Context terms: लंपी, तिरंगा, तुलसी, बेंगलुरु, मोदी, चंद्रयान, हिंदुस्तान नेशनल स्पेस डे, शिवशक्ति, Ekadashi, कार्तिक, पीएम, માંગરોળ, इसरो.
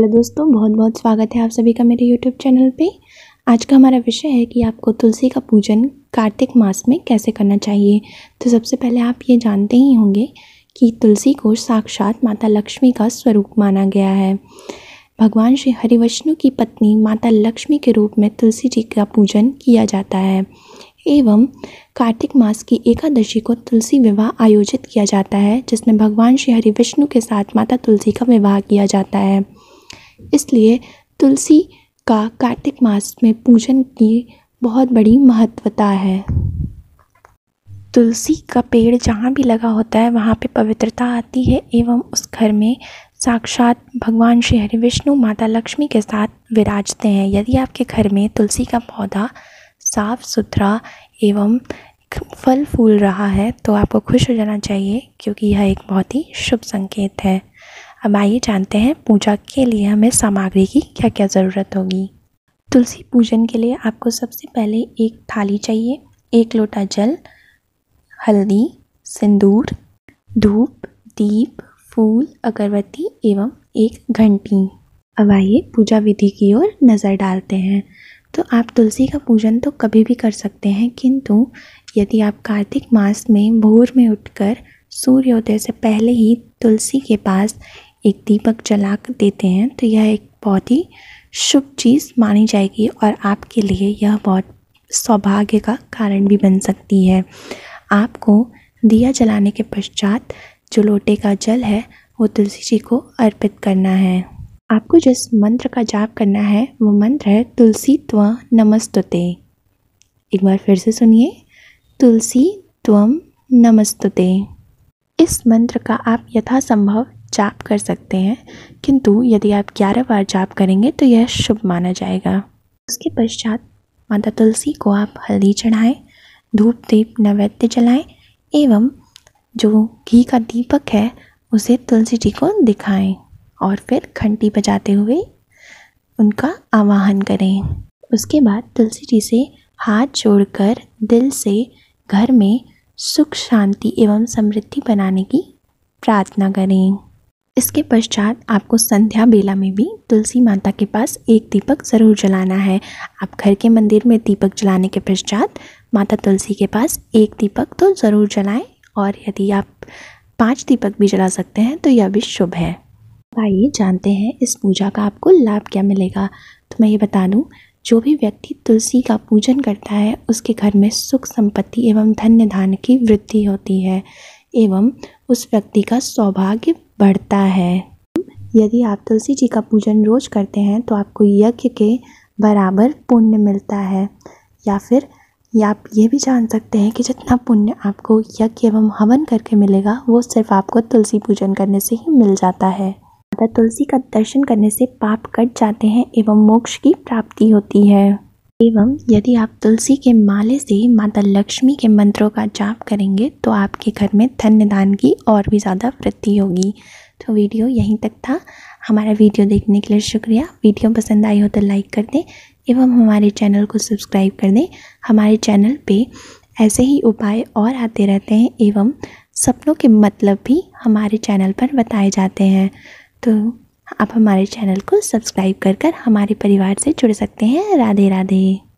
Hello दोस्तों, बहुत बहुत स्वागत है आप सभी का मेरे YouTube चैनल पे। आज का हमारा विषय है कि आपको तुलसी का पूजन कार्तिक मास में कैसे करना चाहिए। तो सबसे पहले आप ये जानते ही होंगे कि तुलसी को साक्षात माता लक्ष्मी का स्वरूप माना गया है। भगवान श्री हरिवैष्णव की पत्नी माता लक्ष्मी के रूप में तुलसी जी का पूजन किया जाता है एवं कार्तिक मास की एकादशी को तुलसी विवाह आयोजित किया जाता है, जिसमें भगवान श्री हरिविष्णु के साथ माता तुलसी का विवाह किया जाता है। इसलिए तुलसी का कार्तिक मास में पूजन की बहुत बड़ी महत्वता है। तुलसी का पेड़ जहाँ भी लगा होता है वहाँ पे पवित्रता आती है एवं उस घर में साक्षात भगवान श्री हरिविष्णु माता लक्ष्मी के साथ विराजते हैं। यदि आपके घर में तुलसी का पौधा साफ सुथरा एवं फल फूल रहा है तो आपको खुश हो जाना चाहिए, क्योंकि यह एक बहुत ही शुभ संकेत है। अब आइए जानते हैं पूजा के लिए हमें सामग्री की क्या क्या ज़रूरत होगी। तुलसी पूजन के लिए आपको सबसे पहले एक थाली चाहिए, एक लोटा जल, हल्दी, सिंदूर, धूप, दीप, फूल, अगरबत्ती एवं एक घंटी। अब आइए पूजा विधि की ओर नज़र डालते हैं। तो आप तुलसी का पूजन तो कभी भी कर सकते हैं, किंतु यदि आप कार्तिक मास में भोर में उठकर सूर्योदय से पहले ही तुलसी के पास एक दीपक जला देते हैं तो यह एक बहुत ही शुभ चीज़ मानी जाएगी और आपके लिए यह बहुत सौभाग्य का कारण भी बन सकती है। आपको दिया जलाने के पश्चात जो लोटे का जल है वो तुलसी जी को अर्पित करना है। आपको जिस मंत्र का जाप करना है वो मंत्र है तुलसी त्वं नमस्तुते। एक बार फिर से सुनिए, तुलसी त्वं नमस्तुते। इस मंत्र का आप यथासंभव जाप कर सकते हैं, किंतु यदि आप 11 बार जाप करेंगे तो यह शुभ माना जाएगा। उसके पश्चात माता तुलसी को आप हल्दी चढ़ाएं, धूप दीप नैवेद्य जलाएं एवं जो घी का दीपक है उसे तुलसी जी को दिखाएं और फिर घंटी बजाते हुए उनका आवाहन करें। उसके बाद तुलसी जी से हाथ जोड़कर दिल से घर में सुख शांति एवं समृद्धि बनाने की प्रार्थना करें। इसके पश्चात आपको संध्या बेला में भी तुलसी माता के पास एक दीपक ज़रूर जलाना है। आप घर के मंदिर में दीपक जलाने के पश्चात माता तुलसी के पास एक दीपक तो ज़रूर जलाएं और यदि आप 5 दीपक भी जला सकते हैं तो यह भी शुभ है। आइए जानते हैं इस पूजा का आपको लाभ क्या मिलेगा। तो मैं ये बता दूं, जो भी व्यक्ति तुलसी का पूजन करता है उसके घर में सुख संपत्ति एवं धन्य धान्य की वृद्धि होती है एवं उस व्यक्ति का सौभाग्य बढ़ता है। यदि आप तुलसी जी का पूजन रोज करते हैं तो आपको यज्ञ के बराबर पुण्य मिलता है। या फिर आप ये भी जान सकते हैं कि जितना पुण्य आपको यज्ञ एवं हवन करके मिलेगा वो सिर्फ आपको तुलसी पूजन करने से ही मिल जाता है। माता तुलसी का दर्शन करने से पाप कट जाते हैं एवं मोक्ष की प्राप्ति होती है। एवं यदि आप तुलसी के माले से माता लक्ष्मी के मंत्रों का जाप करेंगे तो आपके घर में धन दान की और भी ज़्यादा वृद्धि होगी। तो वीडियो यहीं तक था। हमारा वीडियो देखने के लिए शुक्रिया। वीडियो पसंद आई हो तो लाइक कर दें एवं हमारे चैनल को सब्सक्राइब कर दें। हमारे चैनल पर ऐसे ही उपाय और आते रहते हैं एवं सपनों के मतलब भी हमारे चैनल पर बताए जाते हैं। तो आप हमारे चैनल को सब्सक्राइब कर हमारे परिवार से जुड़ सकते हैं। राधे राधे।